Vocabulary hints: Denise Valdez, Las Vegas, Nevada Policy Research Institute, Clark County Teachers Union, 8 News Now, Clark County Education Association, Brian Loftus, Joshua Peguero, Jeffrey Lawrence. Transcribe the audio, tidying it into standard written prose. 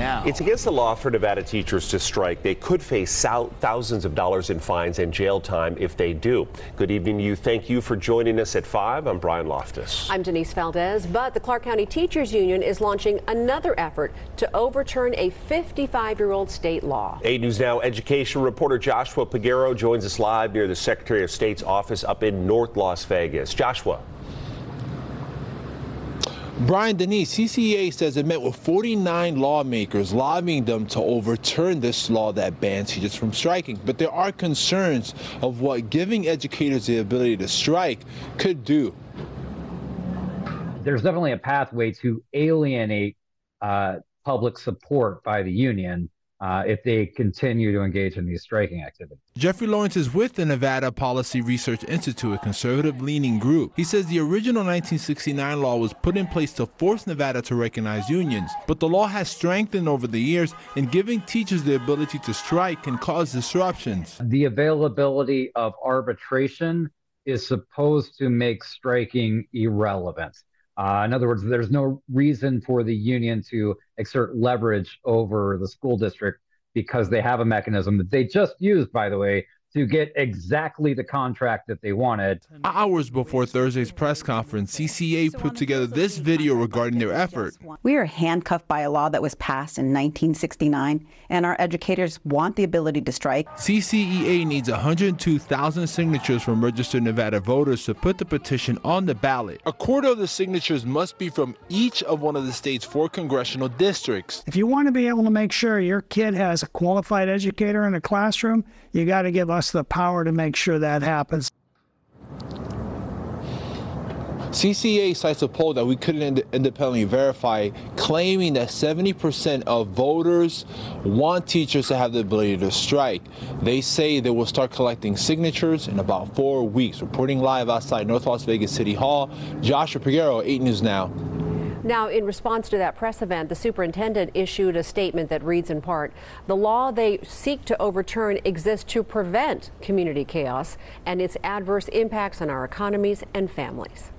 now. It's against the law for Nevada teachers to strike. They could face thousands of dollars in fines and jail time if they do. Good evening to you. Thank you for joining us at 5. I'm Brian Loftus. I'm Denise Valdez. But the Clark County Teachers Union is launching another effort to overturn a 55-year-old state law. 8 News Now education reporter Joshua Peguero joins us live near the Secretary of State's office up in North Las Vegas. Joshua. Brian, Denise, CCEA says it met with 49 lawmakers, lobbying them to overturn this law that bans teachers from striking. But there are concerns of what giving educators the ability to strike could do. There's definitely a pathway to alienate public support by the union if they continue to engage in these striking activities. Jeffrey Lawrence is with the Nevada Policy Research Institute, a conservative-leaning group. He says the original 1969 law was put in place to force Nevada to recognize unions, but the law has strengthened over the years, and giving teachers the ability to strike can cause disruptions. The availability of arbitration is supposed to make striking irrelevant. In other words, there's no reason for the union to exert leverage over the school district because they have a mechanism that they just used, by the way, to get exactly the contract that they wanted. Hours before Thursday's press conference, CCEA put together this video regarding their effort. We are handcuffed by a law that was passed in 1969, and our educators want the ability to strike. CCEA needs 102,000 signatures from registered Nevada voters to put the petition on the ballot. A quarter of the signatures must be from each of one of the state's 4 congressional districts. If you want to be able to make sure your kid has a qualified educator in a classroom, you got to give us the power to make sure that happens. CCA cites a poll that we couldn't independently verify, claiming that 70% of voters want teachers to have the ability to strike. They say they will start collecting signatures in about 4 weeks. Reporting live outside North Las Vegas City Hall, Joshua Peguero, 8 News Now. Now, in response to that press event, the superintendent issued a statement that reads in part, "The law they seek to overturn exists to prevent community chaos and its adverse impacts on our economies and families."